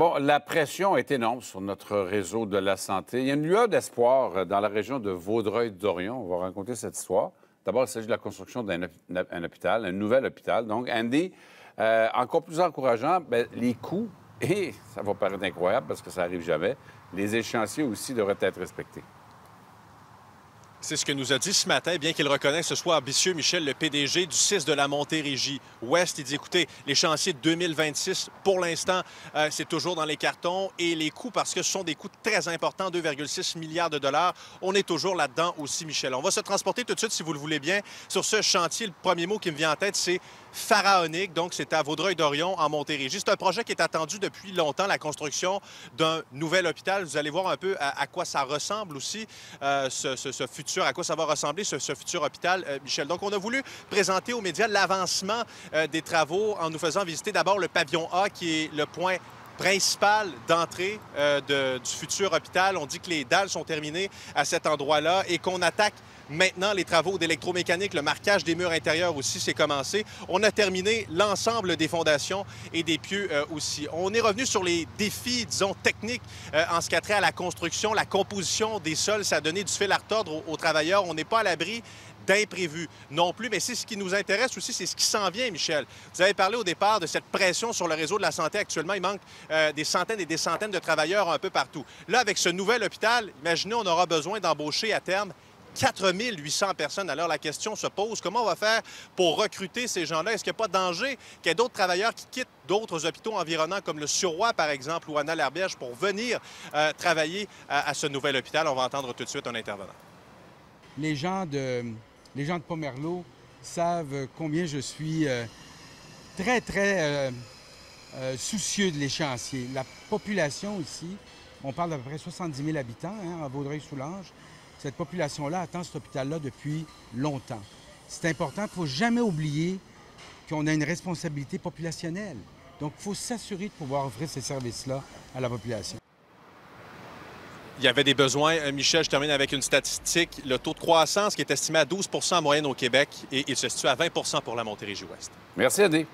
Bon, la pression est énorme sur notre réseau de la santé. Il y a une lueur d'espoir dans la région de Vaudreuil-Dorion. On va raconter cette histoire. D'abord, il s'agit de la construction d'un hôpital, un nouvel hôpital. Donc, Andy, encore plus encourageant, bien, les coûts, et ça va paraître incroyable parce que ça n'arrive jamais, les échéanciers aussi devraient être respectés. C'est ce que nous a dit ce matin, bien qu'il reconnaisse ce soit ambitieux, Michel, le PDG du CISSS de la Montérégie-Ouest. Il dit, écoutez, les chantiers de 2026, pour l'instant, c'est toujours dans les cartons. Et les coûts, parce que ce sont des coûts très importants, 2,6 milliards de dollars, on est toujours là-dedans aussi, Michel. On va se transporter tout de suite, si vous le voulez bien, sur ce chantier. Le premier mot qui me vient en tête, c'est pharaonique. Donc, c'est à Vaudreuil-Dorion, en Montérégie. C'est un projet qui est attendu depuis longtemps, la construction d'un nouvel hôpital. Vous allez voir un peu à quoi ça ressemble aussi, ce futur. À quoi ça va ressembler, ce futur hôpital, Michel. Donc, on a voulu présenter aux médias l'avancement des travaux en nous faisant visiter d'abord le pavillon A, qui est le point principal d'entrée du futur hôpital. On dit que les dalles sont terminées à cet endroit-là et qu'on attaque maintenant les travaux d'électromécanique. Le marquage des murs intérieurs aussi, c'est commencé. On a terminé l'ensemble des fondations et des pieux aussi. On est revenu sur les défis, disons, techniques en ce qui a trait à la construction, la composition des sols. Ça a donné du fil à retordre aux travailleurs. On n'est pas à l'abri d'imprévus non plus, mais c'est ce qui nous intéresse aussi, c'est ce qui s'en vient, Michel. Vous avez parlé au départ de cette pression sur le réseau de la santé. Actuellement, il manque des centaines et des centaines de travailleurs un peu partout. Là, avec ce nouvel hôpital, imaginez, on aura besoin d'embaucher à terme 4 800 personnes. Alors, la question se pose, comment on va faire pour recruter ces gens-là? Est-ce qu'il n'y a pas de danger qu'il y ait d'autres travailleurs qui quittent d'autres hôpitaux environnants, comme le Suroy, par exemple, ou Anna Larbiège, pour venir travailler à ce nouvel hôpital? On va entendre tout de suite un intervenant. Les gens de Pomerleau savent combien je suis très, très soucieux de l'échéancier. La population ici, on parle d'à peu près 70 000 habitants hein, à Vaudreuil-Soulanges. Cette population-là attend cet hôpital-là depuis longtemps. C'est important, il ne faut jamais oublier qu'on a une responsabilité populationnelle. Donc, il faut s'assurer de pouvoir offrir ces services-là à la population. Il y avait des besoins. Michel, je termine avec une statistique. Le taux de croissance qui est estimé à 12 % en moyenne au Québec et il se situe à 20 % pour la Montérégie-Ouest. Merci, Adé.